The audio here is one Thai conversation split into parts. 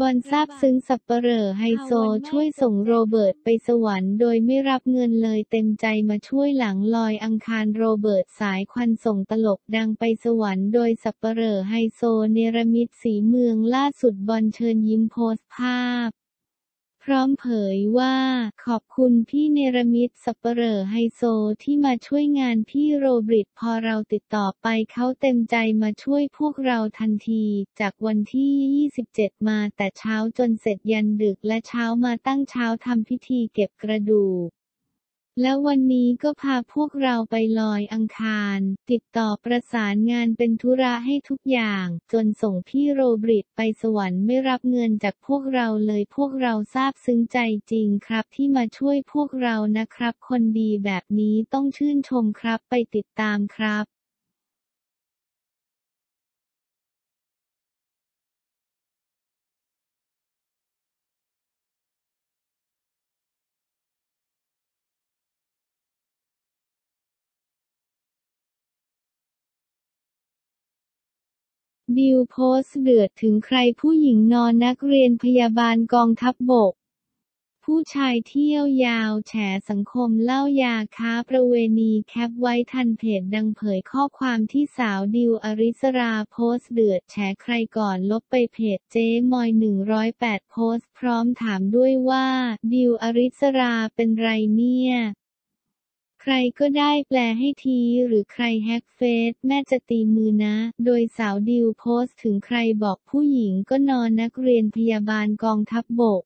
บอนซาบซึ้งสับเปลอไฮโซช่วยส่งโรเบิร์ตไปสวรรค์โดยไม่รับเงินเลยเต็มใจมาช่วยหลังลอยอังคารโรเบิร์ตสายควันส่งตลกดังไปสวรรค์โดยสับเปลอไฮโซเนรมิตสีเมืองล่าสุดบอนเชิญยิ้มโพสต์ภาพพร้อมเผยว่าขอบคุณพี่เนรมิตสับเปลอไฮโซที่มาช่วยงานพี่โรเบิร์ตพอเราติดต่อไปเขาเต็มใจมาช่วยพวกเราทันทีจากวันที่27มาแต่เช้าจนเสร็จยันดึกและเช้ามาตั้งเช้าทำพิธีเก็บกระดูกแล้ววันนี้ก็พาพวกเราไปลอยอังคารติดต่อประสานงานเป็นธุระให้ทุกอย่างจนส่งพี่โรเบิร์ตไปสวรรค์ไม่รับเงินจากพวกเราเลยพวกเราซาบซึ้งใจจริงครับที่มาช่วยพวกเรานะครับคนดีแบบนี้ต้องชื่นชมครับไปติดตามครับดิวโพสต์เดือดถึงใครผู้หญิงนอนนักเรียนพยาบาลกองทัพบกผู้ชายเที่ยวยาวแฉสังคมเล่ายาค้าประเวณีแคปไว้ทันเพจดังเผยข้อความที่สาวดิวอริสราโพสต์เดือดแฉใครก่อนลบไปเพจเจ๊มอย108โพสต์พร้อมถามด้วยว่าดิวอริสราเป็นไรเนี่ยใครก็ได้แปลให้ทีหรือใครแฮกเฟซแม่จะตีมือนะโดยสาวดิวโพสต์ถึงใครบอกผู้หญิงก็นอนนักเรียนพยาบาลกองทัพบก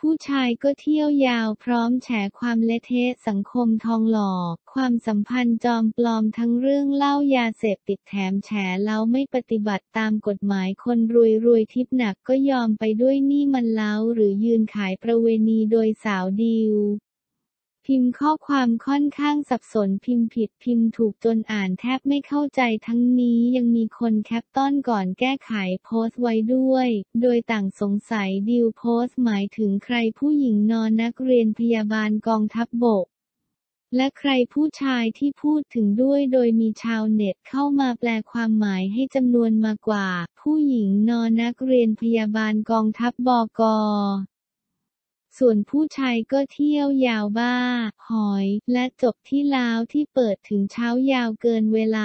ผู้ชายก็เที่ยวยาวพร้อมแฉความเละเทะสังคมทองหล่อความสัมพันธ์จอมปลอมทั้งเรื่องเล่ายาเสพติดแถมแฉแล้วไม่ปฏิบัติตามกฎหมายคนรวยทิพย์หนักก็ยอมไปด้วยนี่มันเล้าหรือยืนขายประเวณีโดยสาวดิวพิมพ์ข้อความค่อนข้างสับสนพิมพ์ผิดพิมพ์ถูกจนอ่านแทบไม่เข้าใจทั้งนี้ยังมีคนแคปต้นก่อนแก้ไขโพสต์ไว้ด้วยโดยต่างสงสัยดิวโพสต์หมายถึงใครผู้หญิงนอนนักเรียนพยาบาลกองทัพบกและใครผู้ชายที่พูดถึงด้วยโดยมีชาวเน็ตเข้ามาแปลความหมายให้จำนวนมากกว่าผู้หญิงนอนนักเรียนพยาบาลกองทัพบกส่วนผู้ชายก็เที่ยวยาวบ้าหอยและจบที่ลาวที่เปิดถึงเช้ายาวเกินเวลา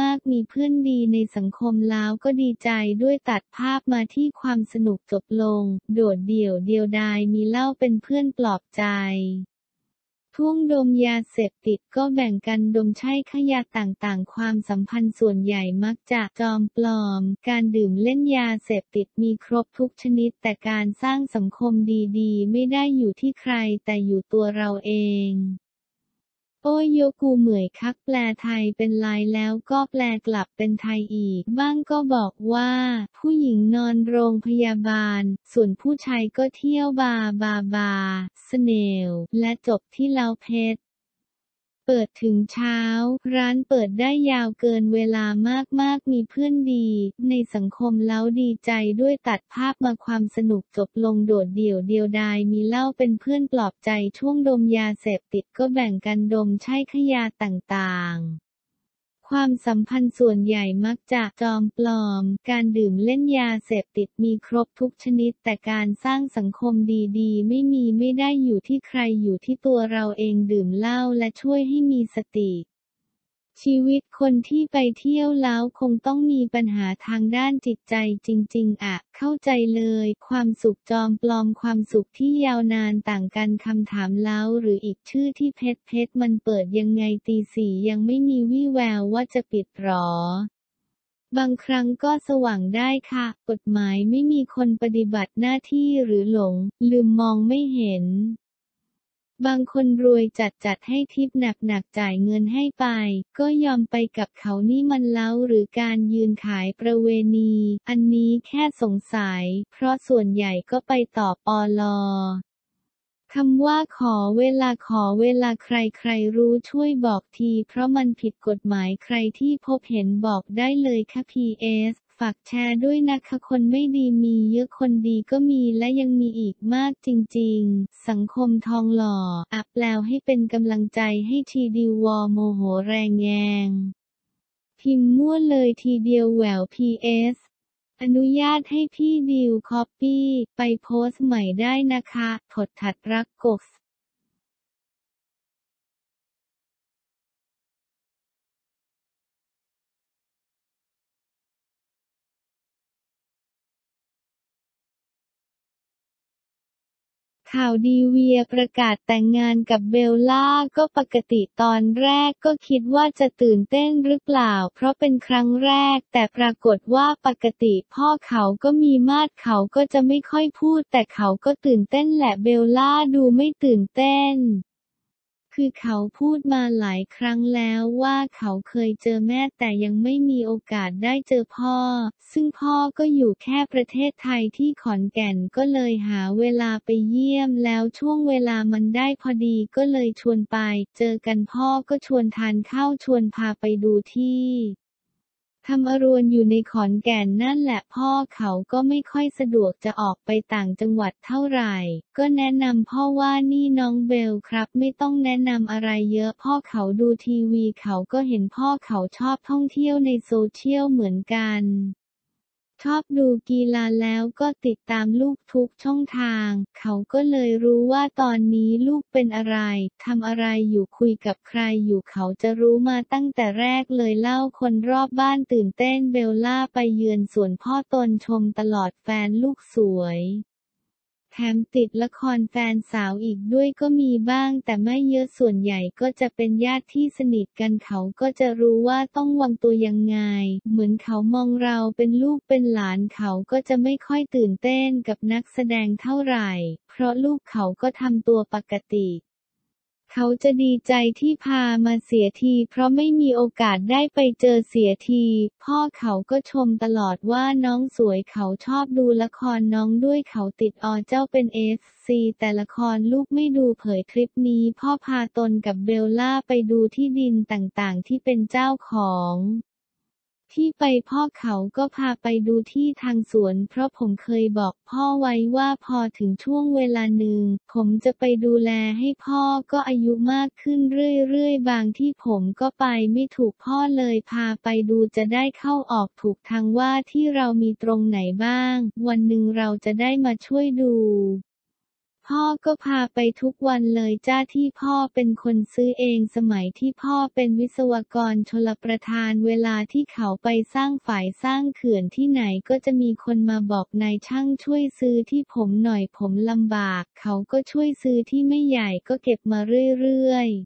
มากๆมีเพื่อนดีในสังคมลาวก็ดีใจด้วยตัดภาพมาที่ความสนุกจบลงโดดเดี่ยวเดียวดายมีเล่าเป็นเพื่อนปลอบใจทุ่งดมยาเสพติดก็แบ่งกันดมใช้ขยะต่างๆความสัมพันธ์ส่วนใหญ่มักจะจอมปลอมการดื่มเล่นยาเสพติดมีครบทุกชนิดแต่การสร้างสังคมดีๆไม่ได้อยู่ที่ใครแต่อยู่ตัวเราเองโอ้ยโยกูเหมื่อยคักแปลไทยเป็นลายแล้วก็แปลกลับเป็นไทยอีกบ้างก็บอกว่าผู้หญิงนอนโรงพยาบาลส่วนผู้ชายก็เที่ยวบาสเนลและจบที่เล้าเพชรเปิดถึงเช้าร้านเปิดได้ยาวเกินเวลามากๆมีเพื่อนดีในสังคมแล้วดีใจด้วยตัดภาพมาความสนุกจบลงโดดเดี่ยวเดียวดายมีเล่าเป็นเพื่อนปลอบใจช่วงดมยาเสพติดก็แบ่งกันดมใช้ขยะต่างๆความสัมพันธ์ส่วนใหญ่มักจะจอมปลอมการดื่มเล่นยาเสพติดมีครบทุกชนิดแต่การสร้างสังคมดีๆไม่ได้อยู่ที่ใครอยู่ที่ตัวเราเองดื่มเหล้าและช่วยให้มีสติชีวิตคนที่ไปเที่ยวแล้วคงต้องมีปัญหาทางด้านจิตใจจริงๆอ่ะเข้าใจเลยความสุขจอมปลอมความสุขที่ยาวนานต่างกันคำถามแล้วหรืออีกชื่อที่เพชรมันเปิดยังไงตี 4ยังไม่มีวี่แววว่าจะปิดหรอบางครั้งก็สว่างได้ค่ะกฎหมายไม่มีคนปฏิบัติหน้าที่หรือหลงลืมมองไม่เห็นบางคนรวยจัดให้ทิปหนักจ่ายเงินให้ไปก็ยอมไปกับเขานี่มันเล้าหรือการยืนขายประเวณีอันนี้แค่สงสัยเพราะส่วนใหญ่ก็ไปต่อปลอคำว่าขอเวลาใครรู้ช่วยบอกทีเพราะมันผิดกฎหมายใครที่พบเห็นบอกได้เลยค่ะ PSฝากแชร์ด้วยนะคะคนไม่ดีมีเยอะคนดีก็มีและยังมีอีกมากจริงๆสังคมทองหล่ออัพแล้วให้เป็นกำลังใจให้ทีดีวอโมโหแรงแยงพิมพ์มั่วเลยทีเดียวแหวว PS อนุญาตให้พี่ดิวคอปปี้ไปโพสต์ใหม่ได้นะคะถดถัดรักกบข่าวดีเวียประกาศแต่งงานกับเบลล่าก็ปกติตอนแรกก็คิดว่าจะตื่นเต้นหรือเปล่าเพราะเป็นครั้งแรกแต่ปรากฏว่าปกติพ่อเขาก็มีมาดเขาก็จะไม่ค่อยพูดแต่เขาก็ตื่นเต้นแหละเบลล่าดูไม่ตื่นเต้นคือเขาพูดมาหลายครั้งแล้วว่าเขาเคยเจอแม่แต่ยังไม่มีโอกาสได้เจอพ่อซึ่งพ่อก็อยู่แค่ประเทศไทยที่ขอนแก่นก็เลยหาเวลาไปเยี่ยมแล้วช่วงเวลามันได้พอดีก็เลยชวนไปเจอกันพ่อก็ชวนทานข้าวชวนพาไปดูที่ทำอรวนอยู่ในขอนแก่นนั่นแหละพ่อเขาก็ไม่ค่อยสะดวกจะออกไปต่างจังหวัดเท่าไหร่ก็แนะนำพ่อว่านี่น้องเบลครับไม่ต้องแนะนำอะไรเยอะพ่อเขาดูทีวีเขาก็เห็นพ่อเขาชอบท่องเที่ยวในโซเชียลเหมือนกันชอบดูกีฬาแล้วก็ติดตามลูกทุกช่องทางเขาก็เลยรู้ว่าตอนนี้ลูกเป็นอะไรทำอะไรอยู่คุยกับใครอยู่เขาจะรู้มาตั้งแต่แรกเลยเล่าคนรอบบ้านตื่นเต้นเบลล่าไปเยือนสวนพ่อตนชมตลอดแฟนลูกสวยแถมติดละครแฟนสาวอีกด้วยก็มีบ้างแต่ไม่เยอะส่วนใหญ่ก็จะเป็นญาติที่สนิทกันเขาก็จะรู้ว่าต้องวางตัวยังไงเหมือนเขามองเราเป็นลูกเป็นหลานเขาก็จะไม่ค่อยตื่นเต้นกับนักแสดงเท่าไหร่เพราะลูกเขาก็ทำตัวปกติเขาจะดีใจที่พามาเสียทีเพราะไม่มีโอกาสได้ไปเจอเสียทีพ่อเขาก็ชมตลอดว่าน้องสวยเขาชอบดูละครน้องด้วยเขาติดอเจ้าเป็นFCแต่ละครลูกไม่ดูเผยคลิปนี้พ่อพาตนกับเบลล่าไปดูที่ดินต่างๆที่เป็นเจ้าของที่ไปพ่อเขาก็พาไปดูที่ทางสวนเพราะผมเคยบอกพ่อไว้ว่าพอถึงช่วงเวลาหนึ่งผมจะไปดูแลให้พ่อก็อายุมากขึ้นเรื่อยๆบางที่ผมก็ไปไม่ถูกพ่อเลยพาไปดูจะได้เข้าออกถูกทางว่าที่เรามีตรงไหนบ้างวันหนึ่งเราจะได้มาช่วยดูพ่อก็พาไปทุกวันเลยจ้าที่พ่อเป็นคนซื้อเองสมัยที่พ่อเป็นวิศวกรชลประทานเวลาที่เขาไปสร้างฝ่ายสร้างเขื่อนที่ไหนก็จะมีคนมาบอกนายช่างช่วยซื้อที่ผมหน่อยผมลำบากเขาก็ช่วยซื้อที่ไม่ใหญ่ก็เก็บมาเรื่อยๆ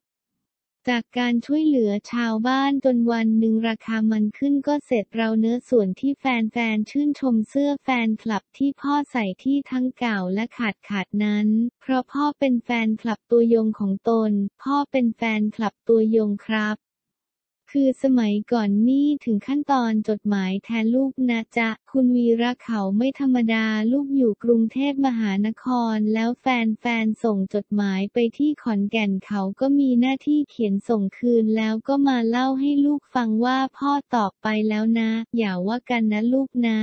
จากการช่วยเหลือชาวบ้านจนวันหนึ่งราคามันขึ้นก็เสร็จเราเนื้อส่วนที่แฟนๆชื่นชมเสื้อแฟนคลับที่พ่อใส่ที่ทั้งเก่าและขาดนั้นเพราะพ่อเป็นแฟนคลับตัวยงของตนพ่อเป็นแฟนคลับตัวยงครับคือสมัยก่อนนี่ถึงขั้นตอนจดหมายแทนลูกนะจ๊ะคุณวีระเขาไม่ธรรมดาลูกอยู่กรุงเทพมหานครแล้วแฟนๆส่งจดหมายไปที่ขอนแก่นเขาก็มีหน้าที่เขียนส่งคืนแล้วก็มาเล่าให้ลูกฟังว่าพ่อตอบไปแล้วนะอย่าว่ากันนะลูกนะ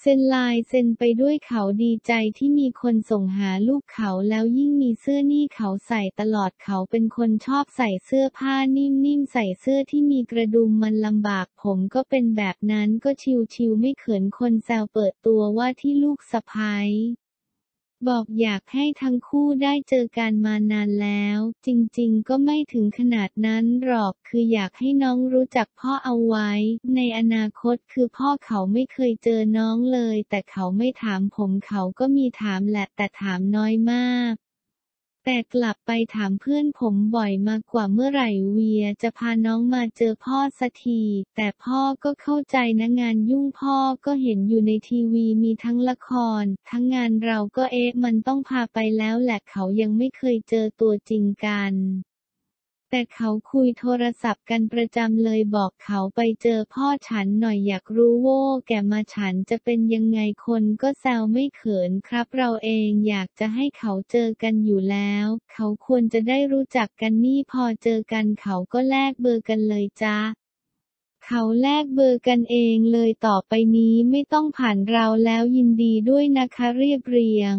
เซ็นลายเซ็นไปด้วยเขาดีใจที่มีคนส่งหาลูกเขาแล้วยิ่งมีเสื้อนี่เขาใส่ตลอดเขาเป็นคนชอบใส่เสื้อผ้านิ่มๆใส่เสื้อที่มีกระดุมมันลำบากผมก็เป็นแบบนั้นก็ชิวๆไม่เขินคนแซวเปิดตัวว่าที่ลูกสะใภ้บอกอยากให้ทั้งคู่ได้เจอกันมานานแล้วจริงๆก็ไม่ถึงขนาดนั้นหรอกคืออยากให้น้องรู้จักพ่อเอาไว้ในอนาคตคือพ่อเขาไม่เคยเจอน้องเลยแต่เขาไม่ถามผมเขาก็มีถามแหละแต่ถามน้อยมากแต่กลับไปถามเพื่อนผมบ่อยมากกว่าเมื่อไหร่เวียจะพาน้องมาเจอพ่อสักทีแต่พ่อก็เข้าใจนะงานยุ่งพ่อก็เห็นอยู่ในทีวีมีทั้งละครทั้งงานเราก็มันต้องพาไปแล้วแหละเขายังไม่เคยเจอตัวจริงกันแต่เขาคุยโทรศัพท์กันประจำเลยบอกเขาไปเจอพ่อฉันหน่อยอยากรู้ว่าแกมาฉันจะเป็นยังไงคนก็แซวไม่เขินครับเราเองอยากจะให้เขาเจอกันอยู่แล้วเขาควรจะได้รู้จักกันนี่พอเจอกันเขาก็แลกเบอร์กันเลยจ้าเขาแลกเบอร์กันเองเลยต่อไปนี้ไม่ต้องผ่านเราแล้วยินดีด้วยนะคะเรียบเรียง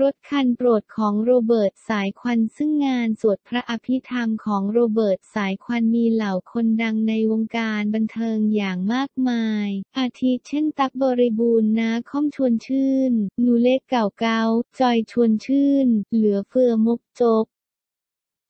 รถคันโปรดของโรเบิร์ตสายควันซึ่งงานสวดพระอภิธรรมของโรเบิร์ตสายควันมีเหล่าคนดังในวงการบันเทิงอย่างมากมายอาทิเช่นตั๊กบริบูรณ์นาค่อมชวนชื่นหนูเล็กเก่าเกาจอยชวนชื่นเหลือเฟือมกจก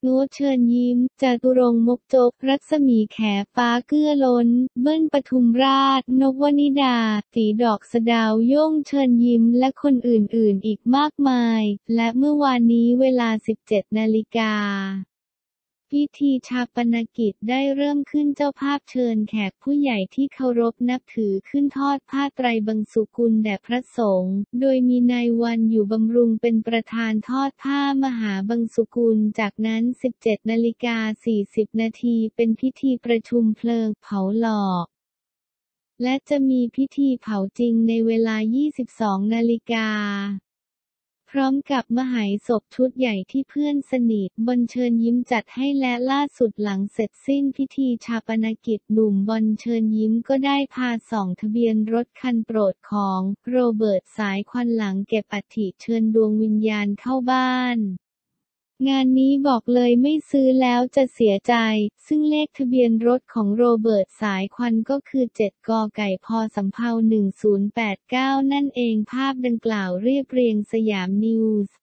โน้ตเชิญยิ้มจตุรงค์มกจกรัศมีแขฟ้าเกื้อล้นเบิ้ลปทุมราชนกวนิดาตีดอกสะดาวโย่งเชิญยิ้มและคนอื่นๆอีกมากมายและเมื่อวานนี้เวลา 17 นาฬิกาพิธีชาปนกิจได้เริ่มขึ้นเจ้าภาพเชิญแขกผู้ใหญ่ที่เคารพนับถือขึ้นทอดผ้าไตรบังสุกุลแด่พระสงฆ์โดยมีนายวันอยู่บำรุงเป็นประธานทอดผ้ามหาบังสุกุลจากนั้น 17 นาฬิกา 40 นาทีเป็นพิธีประชุมเพลิงเผาหลอกและจะมีพิธีเผาจริงในเวลา 22 นาฬิกาพร้อมกับมหายศพชุดใหญ่ที่เพื่อนสนิทบอลเชิญยิ้มจัดให้และล่าสุดหลังเสร็จสิ้นพิธีชาปนกิจหนุ่มบอลเชิญยิ้มก็ได้พาส่องทะเบียนรถคันโปรดของโรเบิร์ตสายควันหลังเก็บอัฐิเชิญดวงวิญญาณเข้าบ้านงานนี้บอกเลยไม่ซื้อแล้วจะเสียใจซึ่งเลขทะเบียนรถของโรเบิร์ตสายควันก็คือ7 ก.ไก่ พ.สำเภา 1089นั่นเองภาพดังกล่าวเรียบเรียงสยามนิวส์